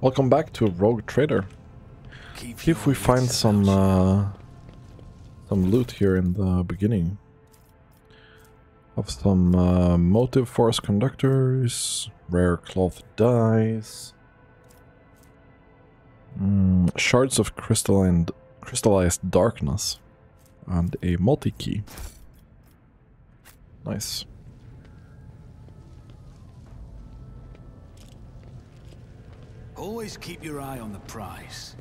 Welcome back to Rogue Trader. See if we find some loot here in the beginning. Of some motive force conductors, rare cloth dyes, shards of crystal and crystallized darkness, and a multi-key. Nice. Always keep your eye on the prize.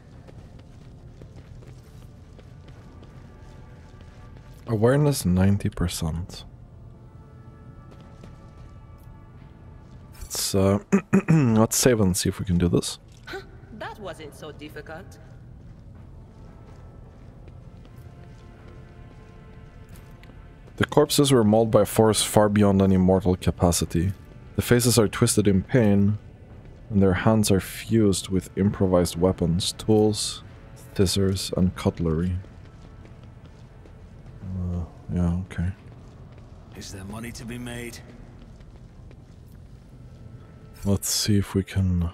Awareness 90%. Let's let's save and see if we can do this. That wasn't so difficult. The corpses were mauled by force far beyond any mortal capacity. The faces are twisted in pain, and their hands are fused with improvised weapons, tools, scissors, and cutlery. Yeah, okay. Is there money to be made? Let's see if we can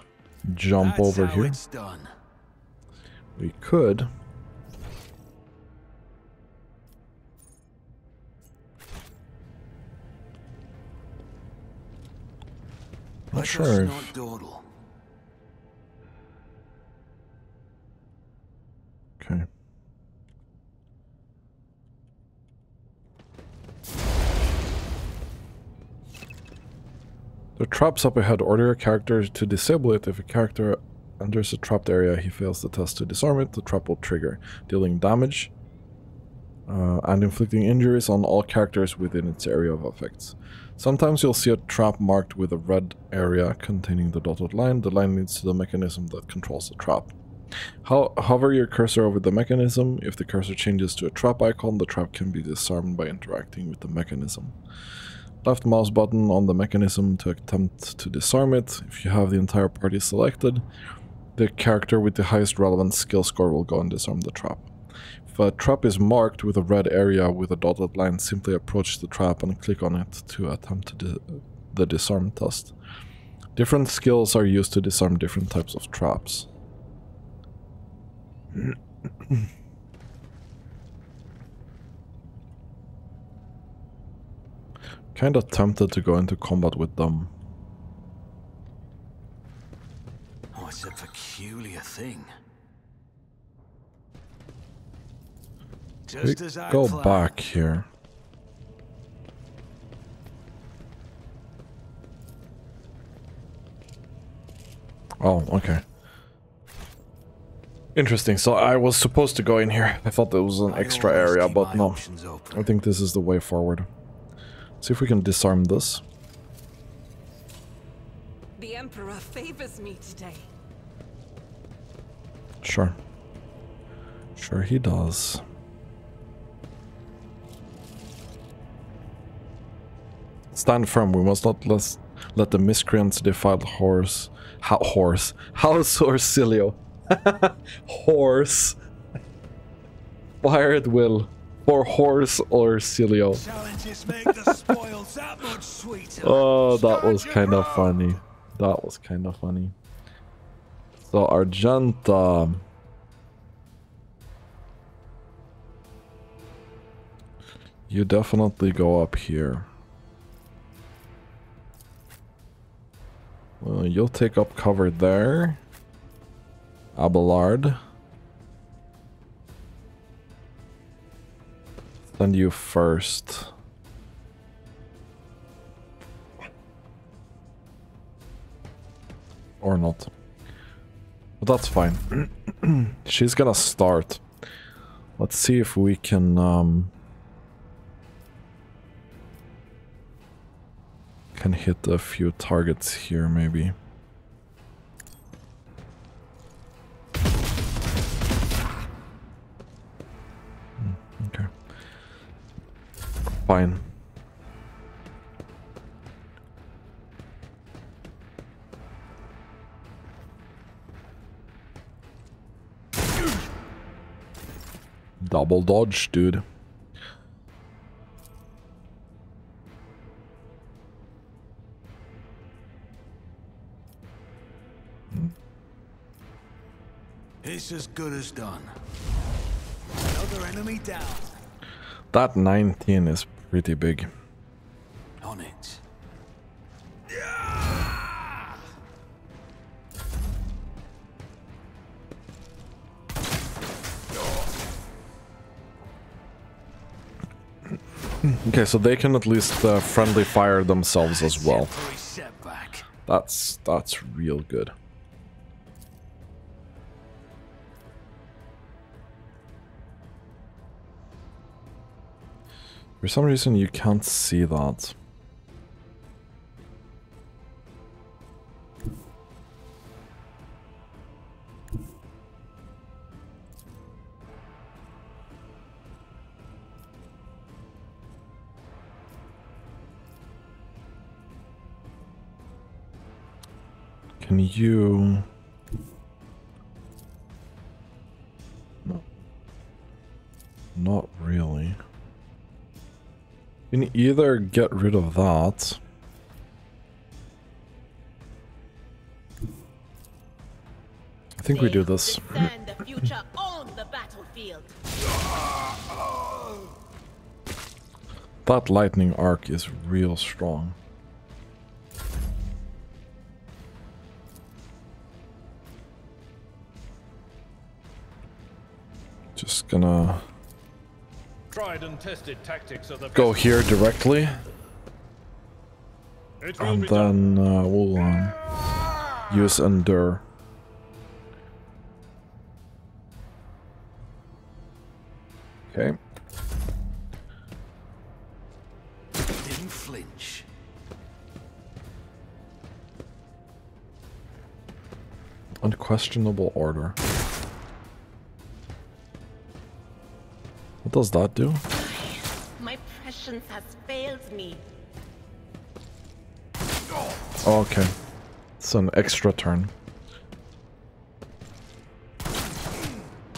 jump over here. That's how it's done. We could. Not sure if... Okay. The trap's up ahead. Order your character to disable it. If a character enters a trapped area, he fails the test to disarm it. The trap will trigger, dealing damage and inflicting injuries on all characters within its area of effects. Sometimes you'll see a trap marked with a red area containing the dotted line. The line leads to the mechanism that controls the trap. Hover your cursor over the mechanism. If the cursor changes to a trap icon, the trap can be disarmed by interacting with the mechanism. Left mouse button on the mechanism to attempt to disarm it. If you have the entire party selected, the character with the highest relevant skill score will go and disarm the trap. If a trap is marked with a red area with a dotted line, simply approach the trap and click on it to attempt the disarm test. Different skills are used to disarm different types of traps. Kinda tempted to go into combat with them. Oh, it's a peculiar thing. We go back here. Oh, okay. Interesting. So I was supposed to go in here. I thought there was an extra area, but no. I think this is the way forward. See if we can disarm this. The Emperor favors me today. Sure. Sure he does. Stand firm. We must not let the miscreants defile the House Orselio. Horse. Fire at will. For Horse Orselio. Oh, that was kind of funny. That was kind of funny. So, Argentum. You definitely go up here. Well, you'll take up cover there. Abelard. Send you first. Or not. But that's fine. She's gonna start. Let's see if we can... can hit a few targets here, maybe. Okay. Fine. Double dodge, dude. It's as good as done. Another enemy down. That 19 is pretty big. On it. Yeah! Okay, so they can at least friendly fire themselves as well. That's real good. For some reason you can't see that. Can you... No. Not really. You can either get rid of that, I think we do this. The future on the battlefield. That lightning arc is real strong. Just gonna... Tried and tested tactics of the go here directly, and then we'll use Endure. Okay. Didn't flinch. Unquestionable order. What does that do? My prescience has failed me. Okay. It's an extra turn.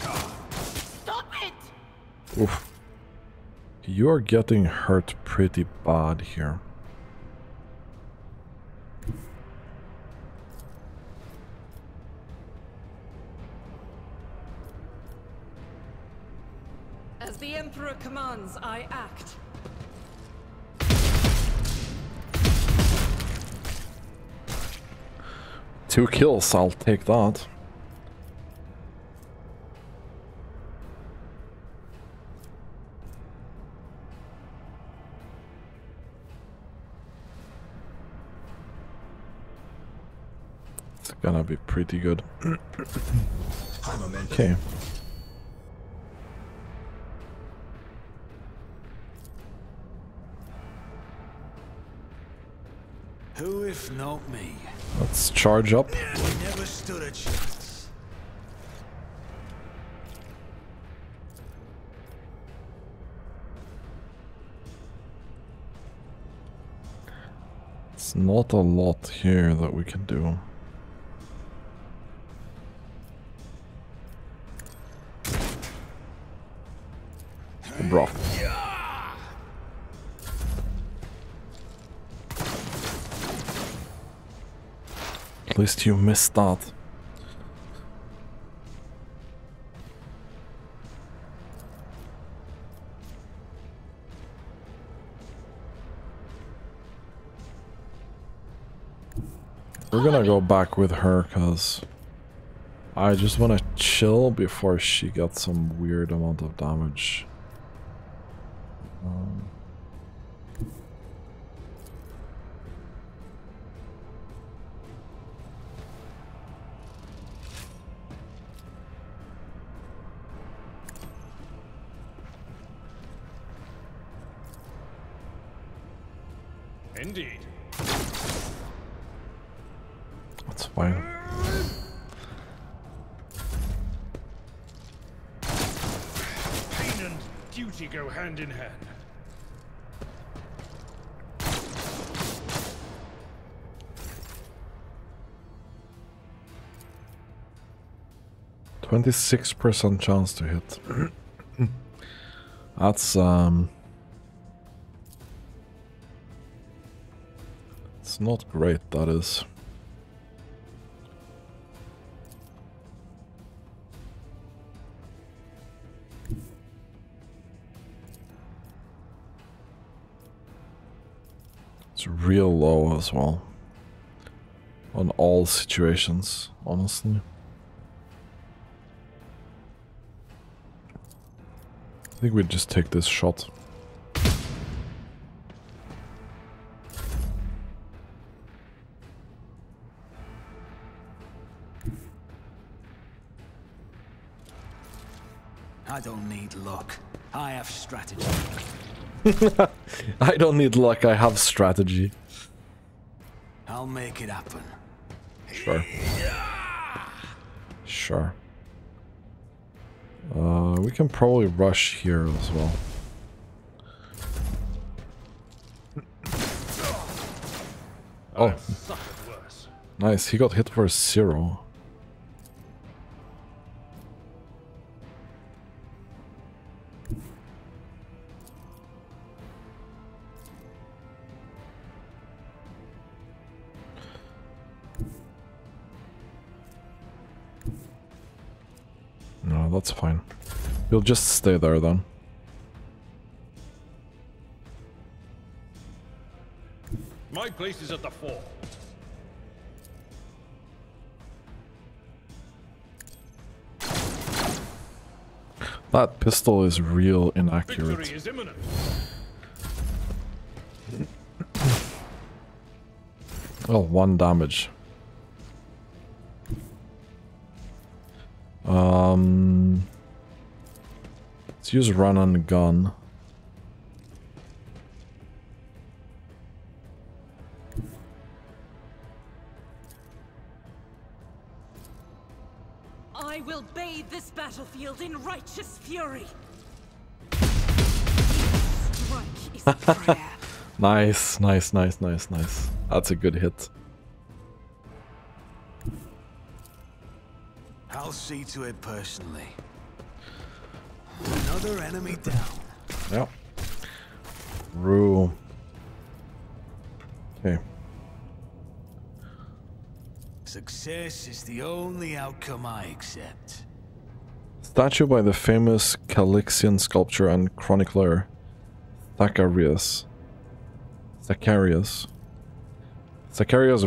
Stop it! Oof. You're getting hurt pretty bad here. I act. Two kills, I'll take that. It's gonna be pretty good. Okay. Who if not me? Let's charge up. Never stood a chance. It's not a lot here that we can do. Bro. At least you missed that. We're gonna go back with her because I just want to chill before she gets some weird amount of damage. Indeed. That's fine. Pain and duty go hand in hand. %26 chance to hit. That's not great, that is. real low as well. On all situations, honestly. I think we just take this shot. I don't need luck. I have strategy. I don't need luck. I have strategy. I'll make it happen. Sure. Sure. We can probably rush here as well. Oh. Nice, he got hit for 0. No, that's fine. You'll just stay there then. My place is at the fort. That pistol is real inaccurate. Victory is imminent. Well, 1 damage. Let's use run and gun. I will bathe this battlefield in righteous fury. Strike is prayer. Nice, nice, nice, nice, nice. That's a good hit. I'll see to it personally. Another enemy down. Yep. Rule. Okay. Success is the only outcome I accept. Statue by the famous Calixian sculptor and chronicler Zacharius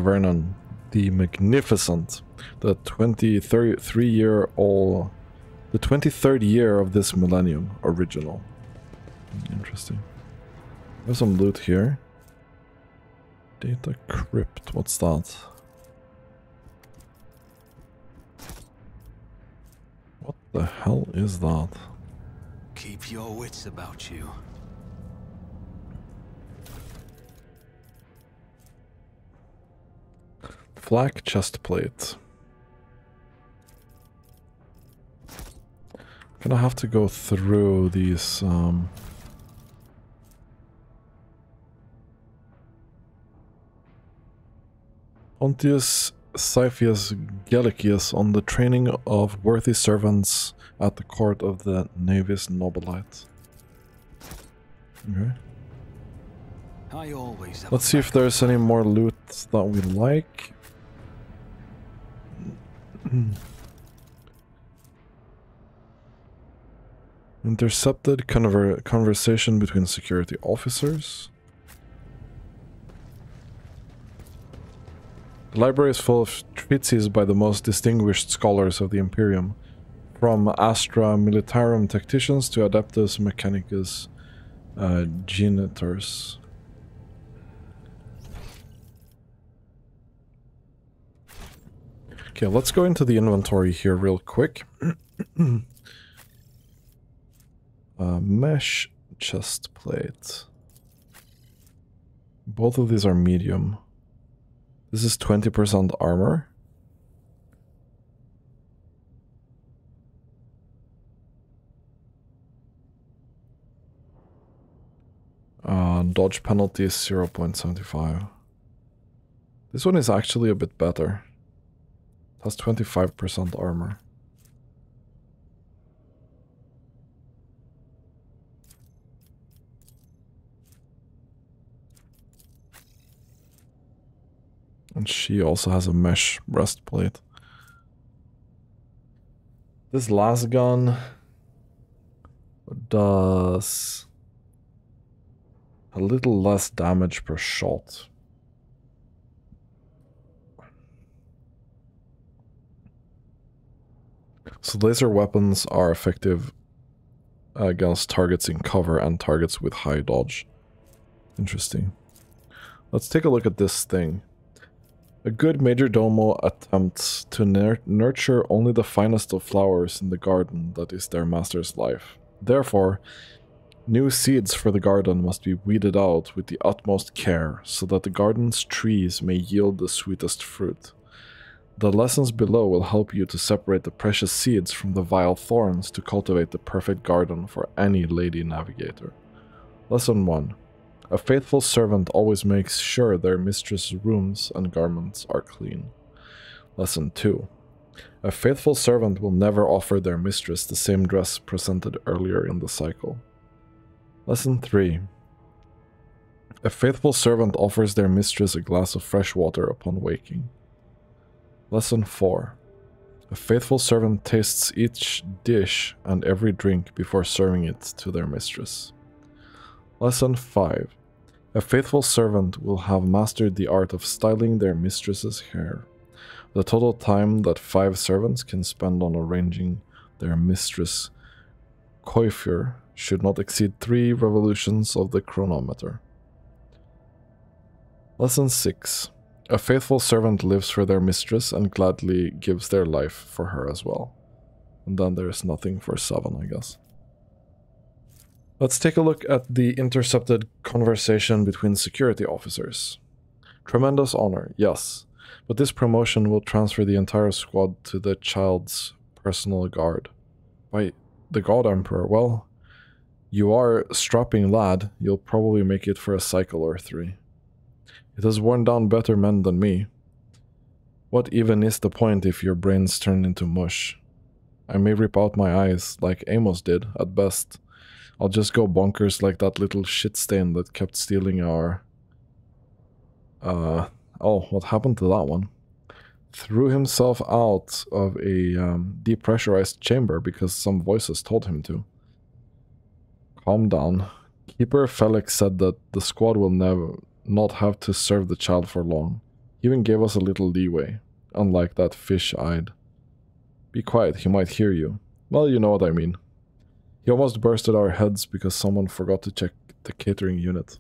Vernon, the Magnificent. The 23rd year of this millennium. Original. Interesting. There's some loot here. Data crypt. What's that? What the hell is that? Keep your wits about you. Flak chest plate. Gonna have to go through these Pontius Syphius Gellicus on the training of worthy servants at the court of the Navis Nobilite. Okay. Let's see if there's any more loot that we like. Intercepted conversation between security officers. The library is full of treatises by the most distinguished scholars of the Imperium, from Astra Militarum tacticians to Adeptus Mechanicus genitors. Okay, let's go into the inventory here real quick. Mesh chest plate. Both of these are medium. This is 20% armor. Dodge penalty is 0.75. This one is actually a bit better. It has 25% armor. And she also has a mesh breastplate. This last gun does a little less damage per shot. So laser weapons are effective against targets in cover and targets with high dodge. Interesting. Let's take a look at this thing. A good majordomo attempts to nurture only the finest of flowers in the garden that is their master's life. Therefore, new seeds for the garden must be weeded out with the utmost care, so that the garden's trees may yield the sweetest fruit. The lessons below will help you to separate the precious seeds from the vile thorns to cultivate the perfect garden for any lady navigator. Lesson 1. A faithful servant always makes sure their mistress's rooms and garments are clean. Lesson 2. A faithful servant will never offer their mistress the same dress presented earlier in the cycle. Lesson 3. A faithful servant offers their mistress a glass of fresh water upon waking. Lesson 4. A faithful servant tastes each dish and every drink before serving it to their mistress. Lesson 5. A faithful servant will have mastered the art of styling their mistress's hair. The total time that 5 servants can spend on arranging their mistress's coiffure should not exceed 3 revolutions of the chronometer. Lesson 6. A faithful servant lives for their mistress and gladly gives their life for her as well. And then there is nothing for 7, I guess. Let's take a look at the intercepted conversation between security officers. Tremendous honor, yes, but this promotion will transfer the entire squad to the child's personal guard. By the God Emperor, well, you are strapping lad, you'll probably make it for a cycle or 3. It has worn down better men than me. What even is the point if your brains turn into mush? I may rip out my eyes like Amos did, at best. I'll just go bonkers like that little shit stain that kept stealing our... oh, what happened to that one? Threw himself out of a depressurized chamber because some voices told him to. Calm down. Keeper Felic said that the squad will not have to serve the child for long. He even gave us a little leeway, unlike that fish-eyed. Be quiet, he might hear you. Well, you know what I mean. He almost bursted our heads because someone forgot to check the catering unit.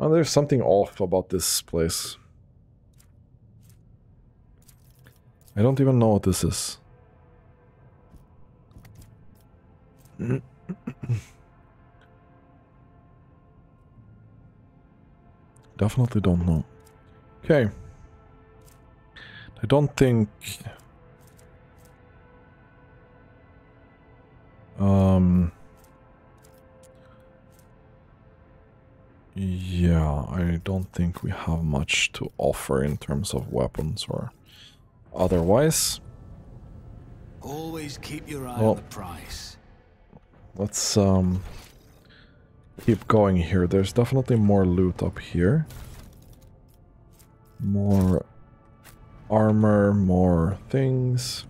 And there's something off about this place. I don't even know what this is. Definitely don't know. Okay. I don't think... yeah, I don't think we have much to offer in terms of weapons or otherwise. Always keep your eye on the price. Let's keep going here. There's definitely more loot up here. More armor, more things.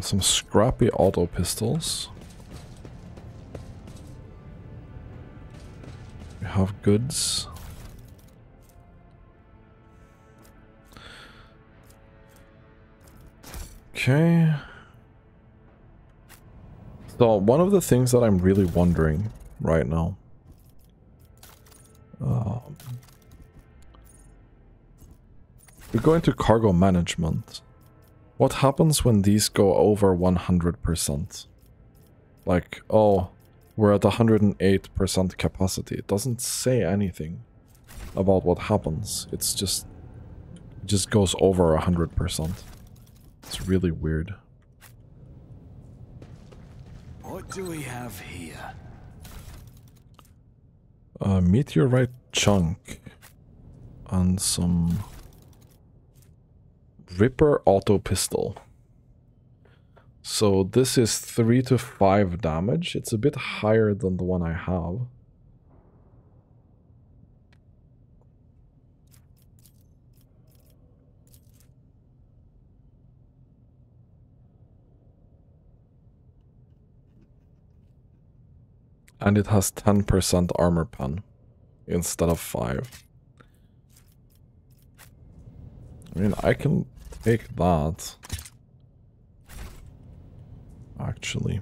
Some scrappy auto pistols. We have goods. Okay. So one of the things that I'm really wondering right now. We go into cargo management. What happens when these go over 100%? Like, oh, we're at 108% capacity. It doesn't say anything about what happens. It's just... it just goes over 100%. It's really weird. What do we have here? A meteorite chunk. And some... Ripper auto pistol. So this is 3 to 5 damage. It's a bit higher than the one I have. And it has 10% armor pen instead of 5. I mean, I can take that. Actually.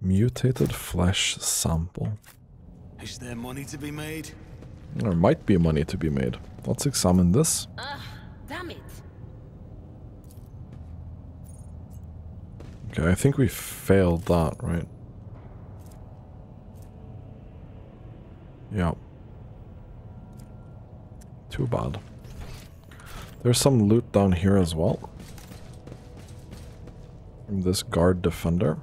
Mutated flesh sample. Is there money to be made? There might be money to be made. Let's examine this. Damn it. Okay, I think we failed that, right? Yeah. Too bad. There's some loot down here as well. From this guard defender.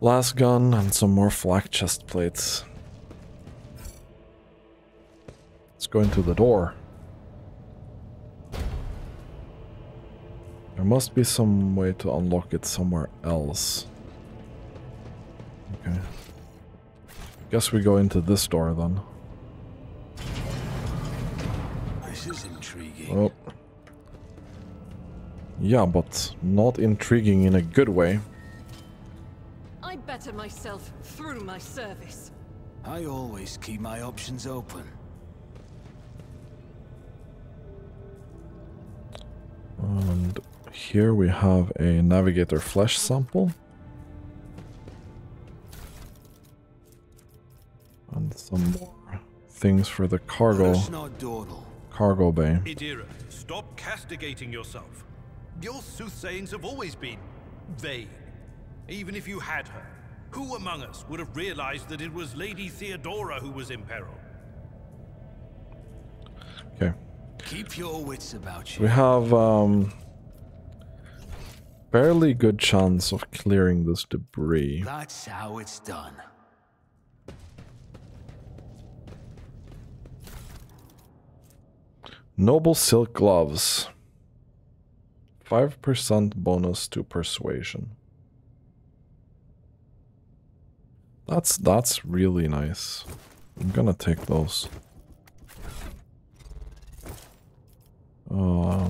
Last gun and some more flak chest plates. Let's go into the door. There must be some way to unlock it somewhere else. Okay. Guess we go into this door then. This is intriguing. Oh. Yeah, but not intriguing in a good way. I better myself through my service. I always keep my options open. And here we have a navigator flesh sample. And some more things for the cargo bay. Idira, stop castigating yourself. Your soothsayings have always been vague. Even if you had her, who among us would have realized that it was Lady Theodora who was in peril? Okay. Keep your wits about you. We have barely good chance of clearing this debris. That's how it's done. Noble silk gloves. 5% bonus to persuasion. That's really nice. I'm gonna take those. How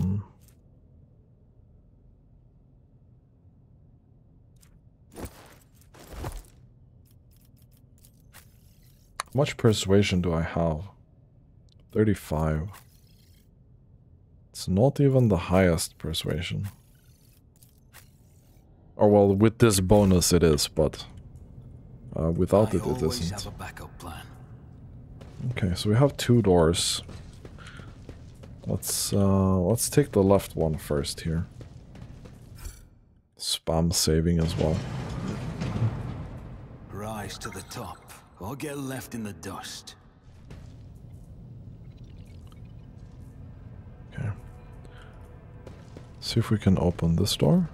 much persuasion do I have? 35. It's not even the highest persuasion. Or well, with this bonus it is, but without it, it isn't. Have a backup plan. Okay, so we have two doors. Let's take the left one first here. Spam saving as well. Rise to the top, or get left in the dust. Okay. See if we can open this door.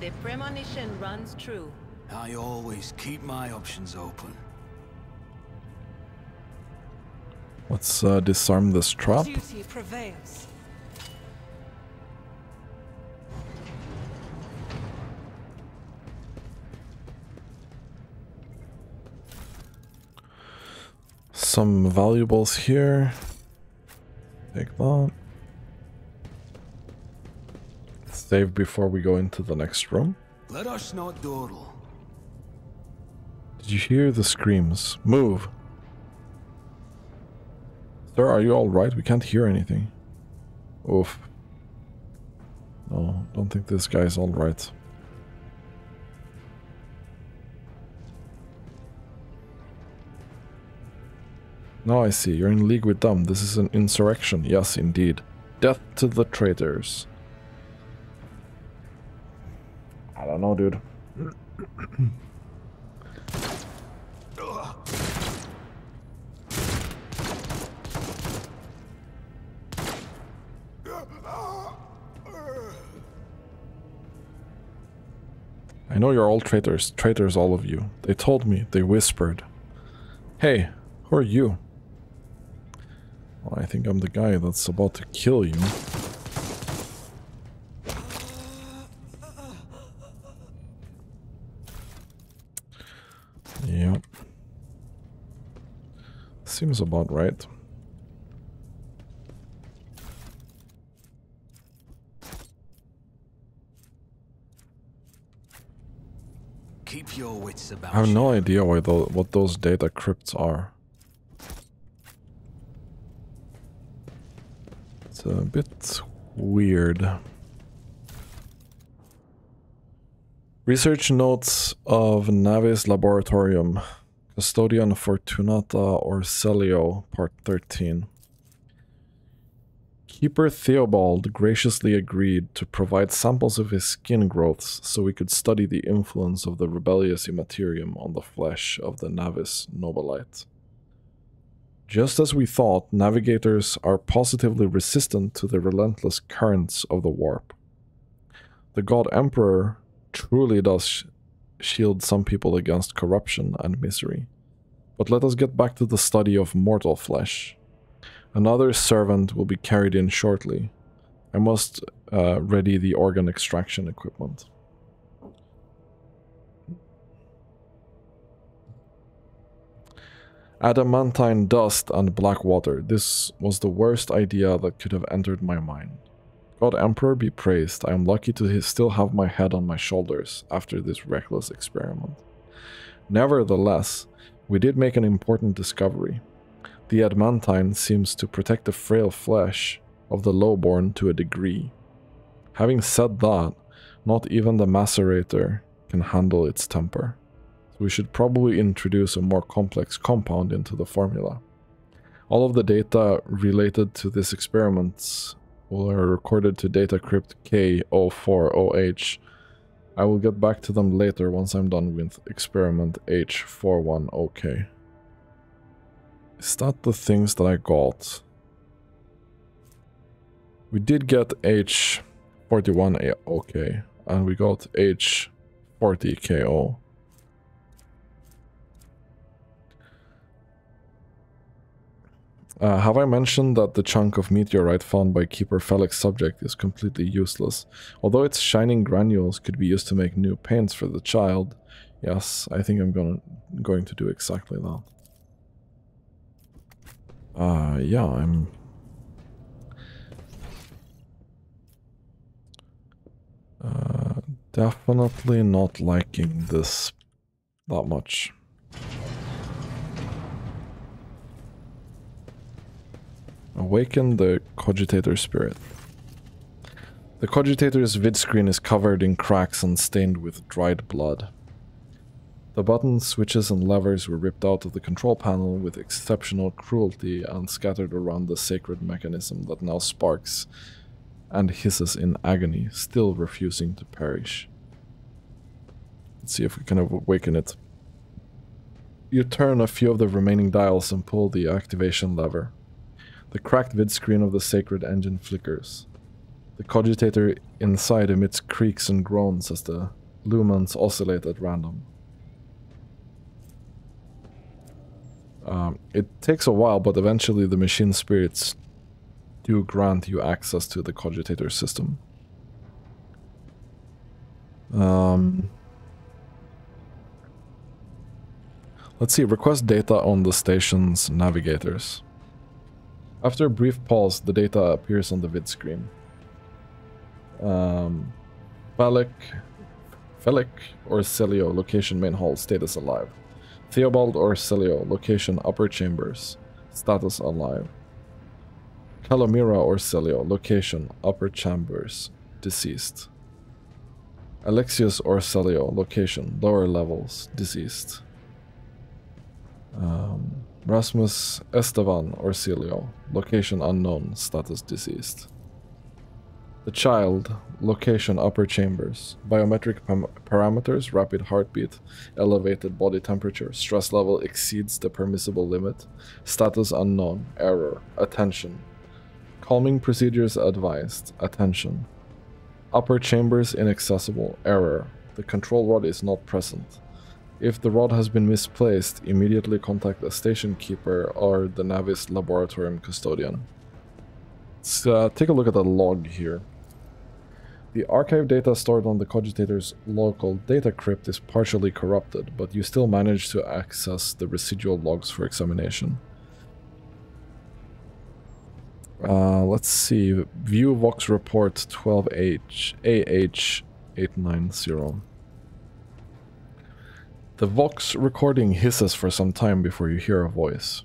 The premonition runs true. I always keep my options open. Let's disarm this trap. Duty prevails. Some valuables here. Take that. Save before we go into the next room. Let us not dawdle. Did you hear the screams? Move. Sir, are you alright? We can't hear anything. Oof. No, don't think this guy's alright. Now I see. You're in league with them. This is an insurrection. Yes, indeed. Death to the traitors. I don't know, dude. I know you're all traitors. Traitors, all of you. They told me. They whispered. Hey, who are you? Well, I think I'm the guy that's about to kill you. Yep. Seems about right. Keep your wits about you. I have no idea why what those data crypts are. It's a bit weird. Research notes of Navis Laboratorium. Custodian Fortunata Orselio, Part 13. Keeper Theobald graciously agreed to provide samples of his skin growths so we could study the influence of the rebellious immaterium on the flesh of the Navis Nobilite. Just as we thought, navigators are positively resistant to the relentless currents of the warp. The God Emperor truly does shield some people against corruption and misery. But let us get back to the study of mortal flesh. Another servant will be carried in shortly. I must ready the organ extraction equipment. Adamantine dust and black water. This was the worst idea that could have entered my mind. God Emperor be praised, I am lucky to still have my head on my shoulders after this reckless experiment. Nevertheless, we did make an important discovery. The adamantine seems to protect the frail flesh of the lowborn to a degree. Having said that, not even the macerator can handle its temper. So we should probably introduce a more complex compound into the formula. All of the data related to this experiment were recorded to datacrypt K040H. I will get back to them later once I'm done with experiment H41OK. Is that the things that I got? We did get H41OK, and we got H40KO. Have I mentioned that the chunk of meteorite found by Keeper Felic's subject is completely useless? Although its shining granules could be used to make new paints for the child. Yes, I think I'm going to do exactly that. Yeah, I'm... definitely not liking this that much. Awaken the Cogitator Spirit. The Cogitator's vid screen is covered in cracks and stained with dried blood. The buttons, switches, and levers were ripped out of the control panel with exceptional cruelty and scattered around the sacred mechanism that now sparks and hisses in agony, still refusing to perish. Let's see if we can awaken it. You turn a few of the remaining dials and pull the activation lever. The cracked vid screen of the sacred engine flickers. The cogitator inside emits creaks and groans as the lumens oscillate at random. It takes a while, but eventually the machine spirits do grant you access to the cogitator system. Let's see, request data on the station's navigators. After a brief pause, the data appears on the vid screen. Felic Orselio, location main hall, status alive. Theobald Orselio, location upper chambers, status alive. Calomira Orselio, location upper chambers, deceased. Alexius Orselio, location lower levels, deceased. Rasmus Estevan Orcilio, location unknown, status deceased. The child, location upper chambers, biometric parameters, rapid heartbeat, elevated body temperature, stress level exceeds the permissible limit, status unknown, error, attention. Calming procedures advised, attention. Upper chambers inaccessible, error, the control rod is not present. If the rod has been misplaced, immediately contact a station keeper or the Navis Laboratorium custodian. Let's take a look at the log here. The archive data stored on the Cogitator's local data crypt is partially corrupted, but you still manage to access the residual logs for examination. Let's see. View Vox Report 12H AH890. The Vox recording hisses for some time before you hear a voice.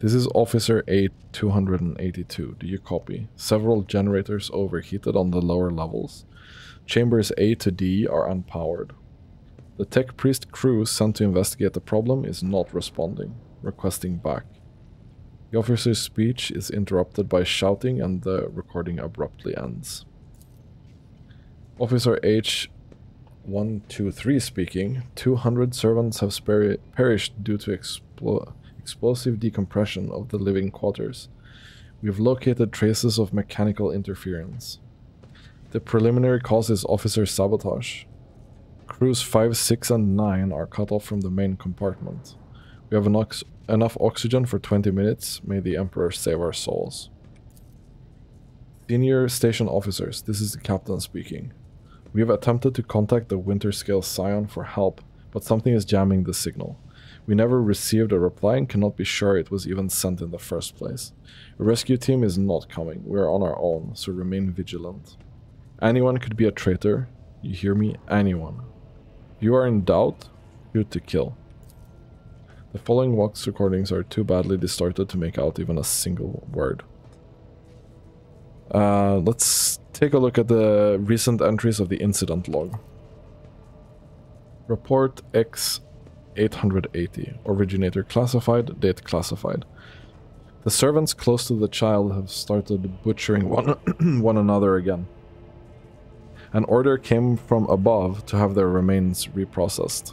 This is Officer A-282. Do you copy? Several generators overheated on the lower levels. Chambers A to D are unpowered. The tech priest crew sent to investigate the problem is not responding, requesting back. The officer's speech is interrupted by shouting and the recording abruptly ends. Officer H 123 speaking. 200 servants have perished due to explosive decompression of the living quarters. We've located traces of mechanical interference. The preliminary cause is officer sabotage. Crews 5, 6 and 9 are cut off from the main compartment. We have enough oxygen for 20 minutes. May the Emperor save our souls. Senior station officers, this is the captain speaking. We have attempted to contact the Winterscale Scion for help, but something is jamming the signal. We never received a reply and cannot be sure it was even sent in the first place. A rescue team is not coming. We are on our own, so remain vigilant. Anyone could be a traitor. You hear me? Anyone. If you are in doubt, shoot to kill. The following Vox recordings are too badly distorted to make out even a single word. Let's take a look at the recent entries of the incident log. Report X-880. Originator classified, date classified. The servants close to the child have started butchering one another again. An order came from above to have their remains reprocessed.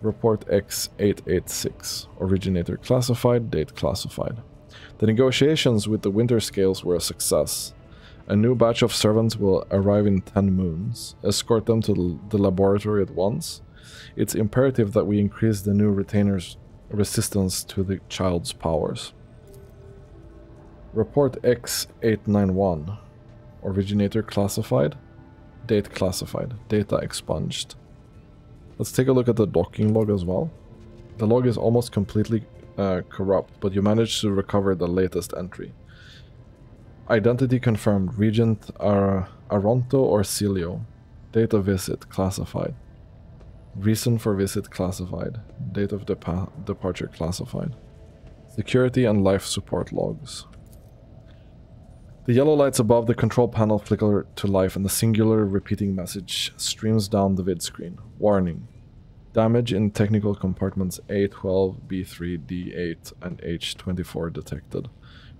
Report X-886. Originator classified, date classified. The negotiations with the Winterscales were a success. A new batch of servants will arrive in 10 moons. Escort them to the laboratory at once. It's imperative that we increase the new retainer's resistance to the child's powers. Report X-891. Originator classified. Date classified. Data expunged. Let's take a look at the docking log as well. The log is almost completely corrupt, but you managed to recover the latest entry. Identity confirmed. Regent Aronto Orselio. Date of visit classified. Reason for visit classified. Date of departure classified. Security and life support logs. The yellow lights above the control panel flicker to life and the singular repeating message streams down the vid screen. Warning. Damage in technical compartments A12, B3, D8, and H24 detected.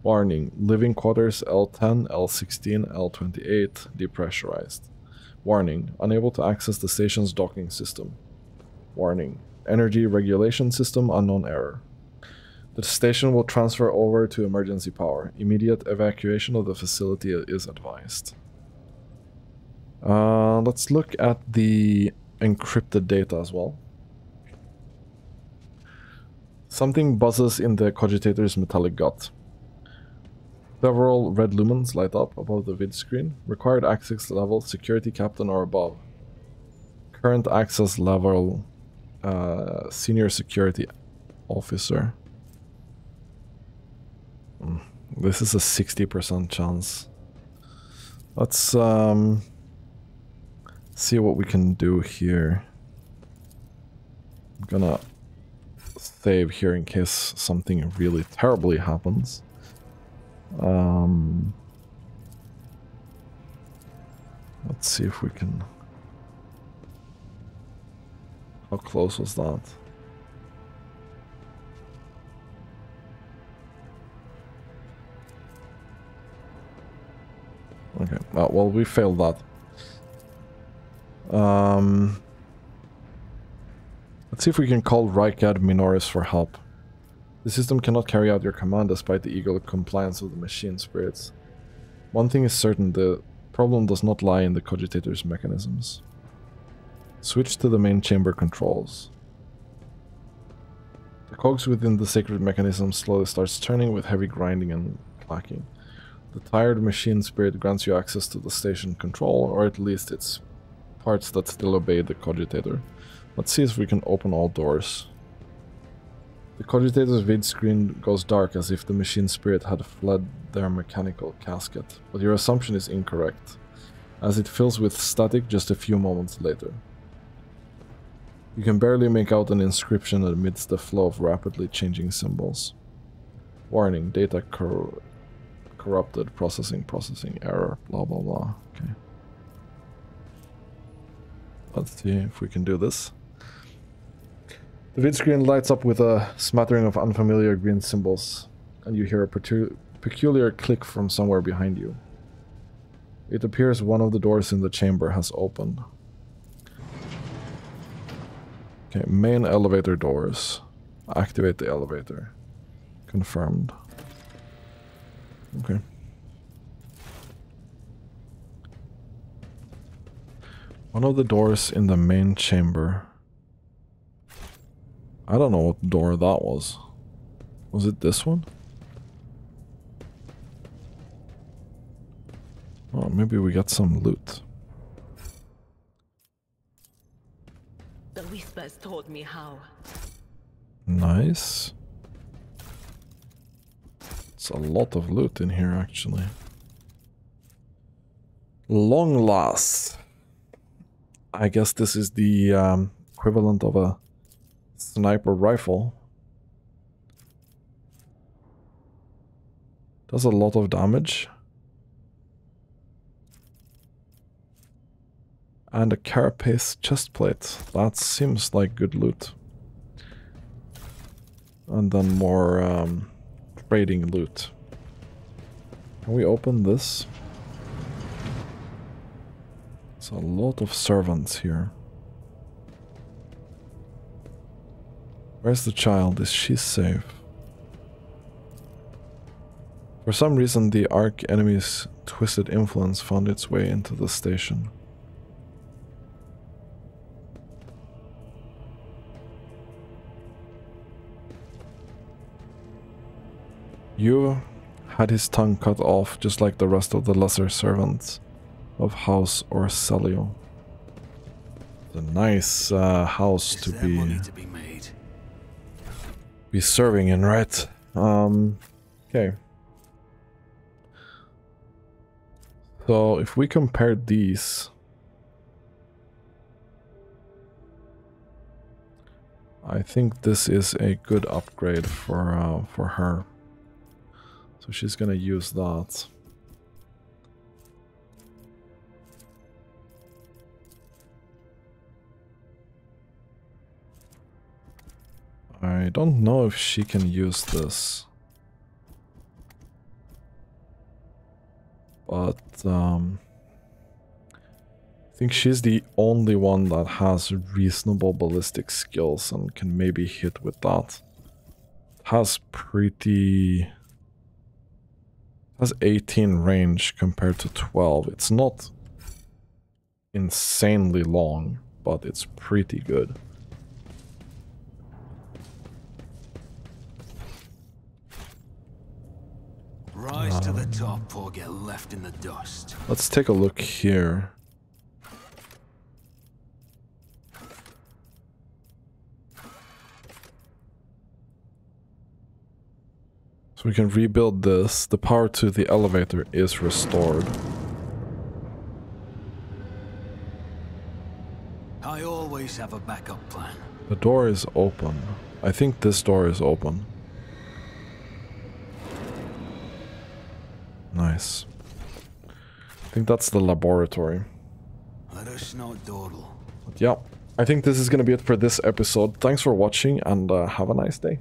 Warning. Living quarters L10, L16, L28 depressurized. Warning. Unable to access the station's docking system. Warning. Energy regulation system unknown error. The station will transfer over to emergency power. Immediate evacuation of the facility is advised. Let's look at the encrypted data as well. Something buzzes in the cogitator's metallic gut. Several red lumens light up above the vid screen. Required access level, security captain or above. Current access level, senior security officer. This is a 60% chance. Let's see what we can do here. I'm gonna save here in case something really terribly happens. Let's see if we can... How close was that? Okay, well, we failed that. Let's see if we can call Rykad Minoris for help. The system cannot carry out your command despite the eager compliance of the machine spirits. One thing is certain, the problem does not lie in the cogitator's mechanisms. Switch to the main chamber controls. The cogs within the sacred mechanism slowly starts turning with heavy grinding and clacking. The tired machine spirit grants you access to the station control, or at least its parts that still obey the cogitator. Let's see if we can open all doors. The cogitator's vid screen goes dark as if the machine spirit had fled their mechanical casket, but your assumption is incorrect, as it fills with static just a few moments later. You can barely make out an inscription amidst the flow of rapidly changing symbols. Warning, data corrupted, processing error, blah blah blah. Okay. Let's see if we can do this. The vid screen lights up with a smattering of unfamiliar green symbols, and you hear a peculiar click from somewhere behind you. It appears one of the doors in the chamber has opened. Okay, main elevator doors. Activate the elevator. Confirmed. Okay. One of the doors in the main chamber. I don't know what door that was. Was it this one? Oh, maybe we got some loot. The whispers told me how. Nice. It's a lot of loot in here, actually. Long last. I guess this is the equivalent of a sniper rifle. Does a lot of damage. And a carapace chestplate. That seems like good loot. And then more trading loot. Can we open this? It's a lot of servants here. Where's the child? Is she safe? For some reason, the Arch enemy's twisted influence found its way into the station. You had his tongue cut off, just like the rest of the lesser servants of House Orselio. It's a nice house to be serving in, right? Okay. So if we compare these, I think this is a good upgrade for her. So she's gonna use that. I don't know if she can use this, but I think she's the only one that has reasonable ballistic skills and can maybe hit with that. Has 18 range compared to 12. It's not insanely long, but it's pretty good. Rise to the top or get left in the dust. Let's take a look here. So we can rebuild this. The power to the elevator is restored. I always have a backup plan. The door is open. I think this door is open. Nice. I think that's the laboratory. Let us not dawdle. But yeah, I think this is going to be it for this episode. Thanks for watching and have a nice day.